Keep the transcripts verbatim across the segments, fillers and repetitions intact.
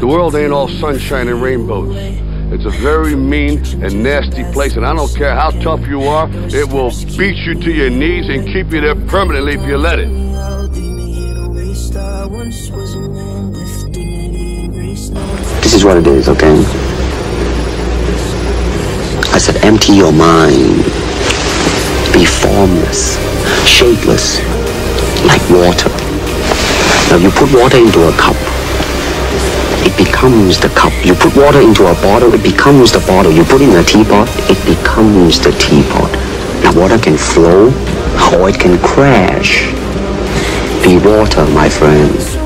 The world ain't all sunshine and rainbows. It's a very mean and nasty place, and I don't care how tough you are, it will beat you to your knees and keep you there permanently if you let it. This is what it is, okay? I said empty your mind. Be formless, shapeless, like water. Now you put water into a cup, it becomes the cup. You put water into a bottle, it becomes the bottle. You put in a teapot, it becomes the teapot. Now water can flow or it can crash. Be water, my friends.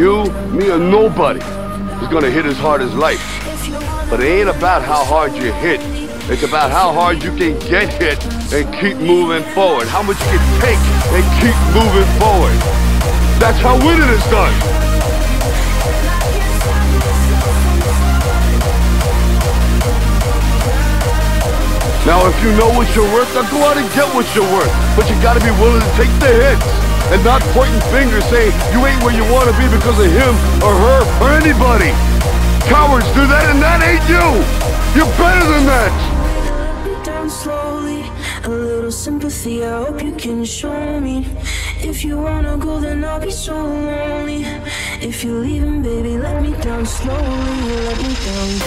You, me, or nobody is gonna hit as hard as life. But it ain't about how hard you hit. It's about how hard you can get hit and keep moving forward. How much you can take and keep moving forward. That's how winning is done. Now, if you know what you're worth, then go out and get what you're worth. But you gotta be willing to take the hits. And not pointing fingers saying you ain't where you want to be because of him or her or anybody. Cowards do that, and that ain't you. You're better than that. Down slowly, a little sympathy. I hope you can show me. If you wanna go, then I'll be so lonely. If you're leaving, baby, let me down slowly. Let me down.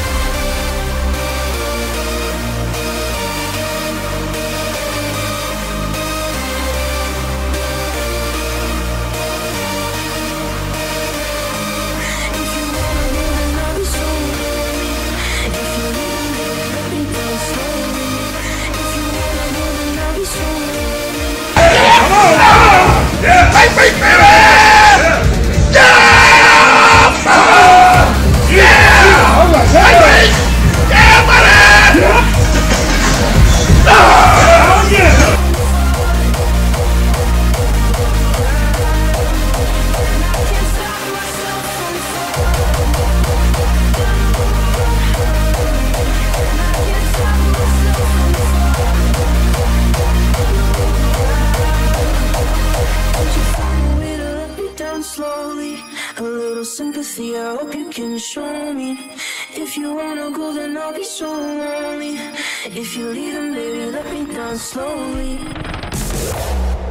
Sympathy, I hope you can show me. If you wanna go, then I'll be so lonely. If you're leaving, baby, let me down slowly.